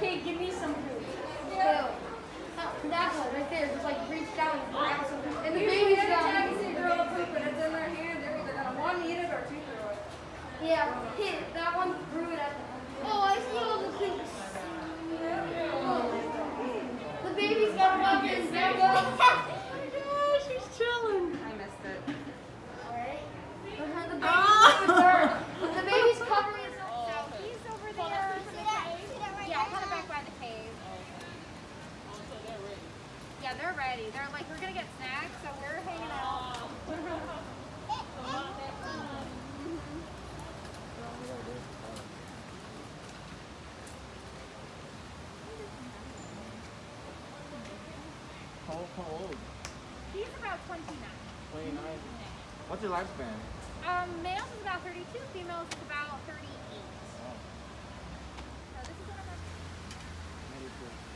hey, give me some food. Yeah. So, that one right there, just like reach down and grab some food. And the baby's down. You see a girl poop and it's in their hand, they're either going to want to eat it or two throw it. Yeah, that one threw it at the oh, I see all the kids. Yeah. The baby's got a bucket. Oh my gosh, she's chilling. I missed it. All right. The baby's the baby's covering his own self. He's over there. Yeah, kind of back by the cave. Yeah, they're ready. They're like, we're going to get snacks, so we're hanging out. How old? He's about 29. 29? What's your lifespan? Males is about 32, females is about 38. Oh. So this is what I'm